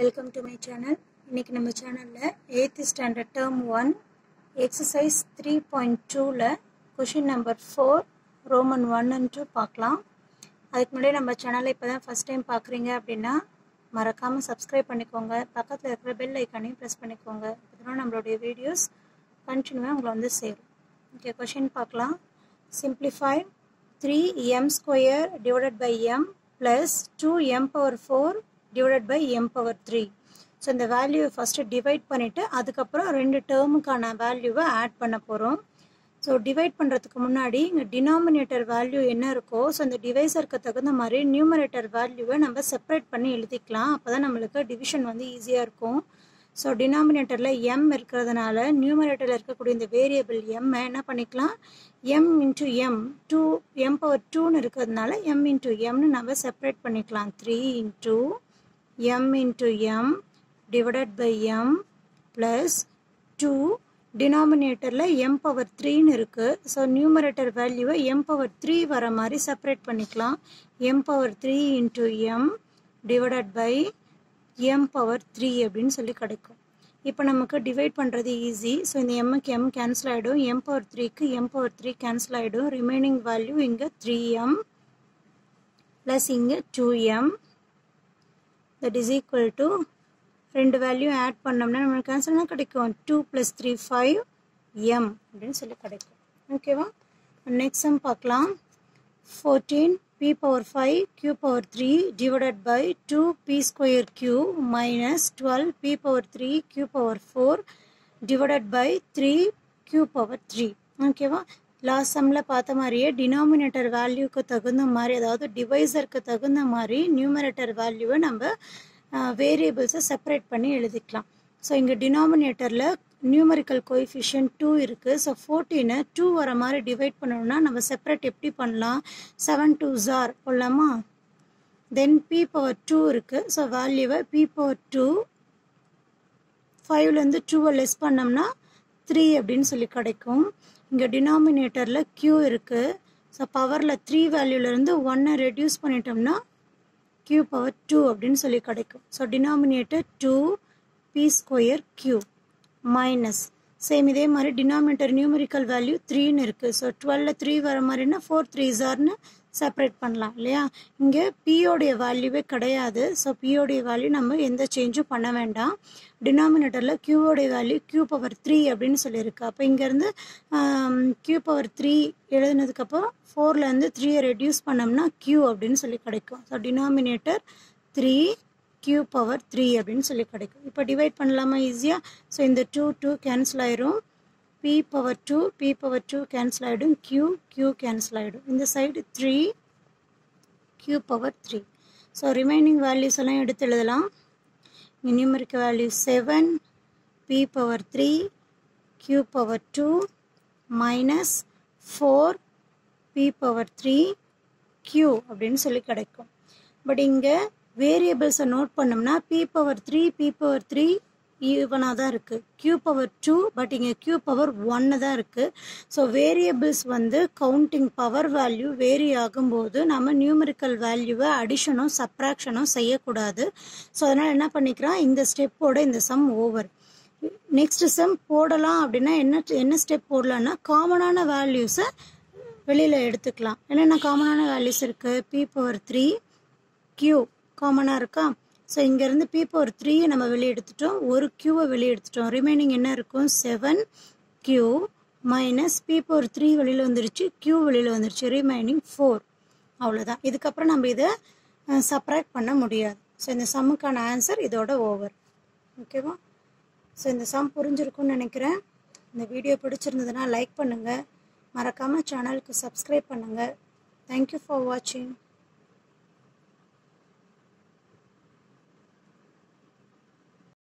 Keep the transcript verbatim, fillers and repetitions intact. Welcome to my channel. இன்னைக்கு நம்ம சேனல்ல eighth standard term one exercise three point two ல question number four Roman one and two பார்க்கலாம். அதுக்கு முன்னாடி நம்ம சேனலை இப்பதான் first time பார்க்கறீங்க அப்படினா மறக்காம subscribe பண்ணிக்கோங்க. பக்கத்துல இருக்கிற bell icon-ஐயும் press பண்ணிக்கோங்க. அப்பதான் நம்மளுடைய videos continue உங்களுக்கு வந்து சேரும். ஓகே, question பார்க்கலாம். Simplify three m squared divided by m plus two m power four divided by m power three. So, the value first divide பண்ணிட்டு அதுக்கப்புறம் ரெண்டு டேர்முக்கான வேல்யூவை ஆட் பண்ண போகிறோம். ஸோ டிவைட் பண்ணுறதுக்கு முன்னாடி இங்கே டினாமினேட்டர் வேல்யூ என்ன இருக்கோ ஸோ அந்த டிவைஸருக்கு தகுந்த மாதிரி நியூமரேட்டர் வேல்யூவை நம்ம செப்பரேட் பண்ணி எழுதிக்கலாம். அப்போ தான் நம்மளுக்கு டிவிஷன் வந்து ஈஸியாக இருக்கும். ஸோ டினாமினேட்டரில் எம் இருக்கிறதுனால நியூமரேட்டரில் இருக்கக்கூடிய இந்த வேரியபிள் எம்மை என்ன பண்ணிக்கலாம், m into m two m power டூன்னு இருக்கிறதுனால எம் இன்ட்டு எம்னு நம்ம செப்பரேட் பண்ணிக்கலாம். Three into m into m divided by m plus two denominatorல m power three னு இருக்கு. ஸோ நியூமரேட்டர் வேல்யூவை m power three வர மாதிரி செப்பரேட் பண்ணிக்கலாம். m power three into m divided by m power three அப்படின்னு சொல்லி கிடைக்கும். இப்போ நமக்கு டிவைட் பண்ணுறது ஈஸி. ஸோ இந்த எம்முக்கு எம் கேன்சல் ஆகிடும், m power threeக்கு m power three கேன்சல் ஆகிடும். ரிமைனிங் வேல்யூ இங்கே த்ரீ எம் ப்ளஸ் இங்கே two m that is equal to ரெண்டு வேல்யூ ஆட் பண்ணோம்னா நமக்கு ஆன்சர் என்ன கிடைக்கும், two plus three five m அப்படின்னு சொல்லி கிடைக்கும். ஓகேவா, நெக்ஸ்ட் சம் பார்க்கலாம். Fourteen p power five q power three divided by two p square q minus twelve p power three Q power four divided by three Q power three. ஓகேவா, last சம்மில் பார்த்த மாதிரியே denominator வேல்யூக்கு தகுந்த மாதிரி, அதாவது டிவைஸருக்கு தகுந்த மாதிரி நியூமரேட்டர் வேல்யூவை நம்ம வேரியபிள்ஸை செப்பரேட் பண்ணி எழுதிக்கலாம். ஸோ இங்கே டினாமினேட்டரில் நியூமரிக்கல் கோஎஃபிஷியன்ட் டூ இருக்குது. ஸோ ஃபோர்டீனை டூ வர மாதிரி டிவைட் பண்ணணும்னா நம்ம செப்பரேட் எப்படி பண்ணலாம், செவன் டூ ஜார் போடலாமா. தென் பி பவர் டூ இருக்குது. ஸோ வேல்யூவை பி பவர் டூ ஃபைவ்லேருந்து டூவை லெஸ் பண்ணோம்னா த்ரீ அப்படின்னு சொல்லி கிடைக்கும். இங்கே டினாமினேட்டரில் க்யூ இருக்குது. ஸோ பவரில் த்ரீ வேல்யூலேருந்து ஒன்னை ரெடியூஸ் பண்ணிட்டோம்னா க்யூ பவர் டூ அப்படின்னு சொல்லி கிடைக்கும். So denominator two p square q minus same இதே மாதிரி டினாமினேட்டர் நியூமரிக்கல் வேல்யூ த்ரீன்னு இருக்குது. ஸோ டுவெலில் த்ரீ வர மாதிரினா ஃபோர் த்ரீ ஜார்னு செப்பரேட் பண்ணலாம் இல்லையா. இங்கே பியோடைய வேல்யூவே கிடையாது. ஸோ பியோடைய வேல்யூ நம்ம எந்த சேஞ்சும் பண்ண வேண்டாம். டினாமினேட்டரில் க்யூவோடைய வேல்யூ க்யூ பவர் த்ரீ அப்படின்னு சொல்லியிருக்கு. அப்போ இங்கேருந்து க்யூ பவர் த்ரீ எழுதுனதுக்கப்புறம் ஃபோர்லேருந்து த்ரீயை ரெடியூஸ் பண்ணோம்னா க்யூ அப்படின்னு சொல்லி கிடைக்கும். So denominator three Q power three அப்படின்னு சொல்லி கிடைக்கும். இப்போ டிவைட் பண்ணலாமா ஈஸியாக. ஸோ இந்த டூ டூ கேன்சல் ஆயிரும். P power two, P power two cancel आएडू, Q, Q cancel आएडू. In the side three, Q power three. So remaining values अलाँ एड़ुत्तिल्लदलाँ. Numeric value seven, P power three, Q power two, minus four, P power three, Q, அப்படின் சொல்லி கடைக்கும். But இங்க variables note பண்ணம்னா, P power three, P power three, ஈவனாக தான் இருக்குது. Q power two but இங்கே க்யூ பவர் ஒன்று தான் இருக்குது. ஸோ வேரியபிள்ஸ் வந்து கவுண்டிங் பவர் வேல்யூ வேரி ஆகும்போது நம்ம நியூமரிக்கல் வேல்யூவை அடிஷனும் சப்ராக்ஷனும் செய்யக்கூடாது. ஸோ அதனால் என்ன பண்ணிக்கிறோம், இந்த ஸ்டெப்போட இந்த சம் ஓவர். நெக்ஸ்ட் சம் போடலாம் அப்படின்னா என்ன என்ன ஸ்டெப் போடலான்னா காமனான வேல்யூஸை வெளியில் எடுத்துக்கலாம். என்னென்ன காமனான வேல்யூஸ் இருக்குது, பி பவர் த்ரீ க்யூ காமனாக இருக்கா. ஸோ இங்கேருந்து பி பவர் த்ரீயை நம்ம வெளியே எடுத்துட்டோம், ஒரு க்யூவை வெளியே எடுத்துட்டோம். ரிமைனிங் என்ன இருக்கும், seven q minus p power three வெளியில் வந்துருச்சு, க்யூ வெளியில் வந்துருச்சு, ரிமைனிங் ஃபோர். அவ்வளோதான். இதுக்கப்புறம் நம்ம இதை சப்ராக்ட் பண்ண முடியாது. ஸோ இந்த சம்முக்கான ஆன்சர் இதோட ஓவர். ஓகேவா, ஸோ இந்த சம் புரிஞ்சிருக்கும்னு நினைக்கிறேன். இந்த வீடியோ பிடிச்சிருந்ததுன்னா லைக் பண்ணுங்கள், மறக்காமல் சேனலுக்கு சப்ஸ்கிரைப் பண்ணுங்கள். தேங்க்யூ ஃபார் வாட்சிங்.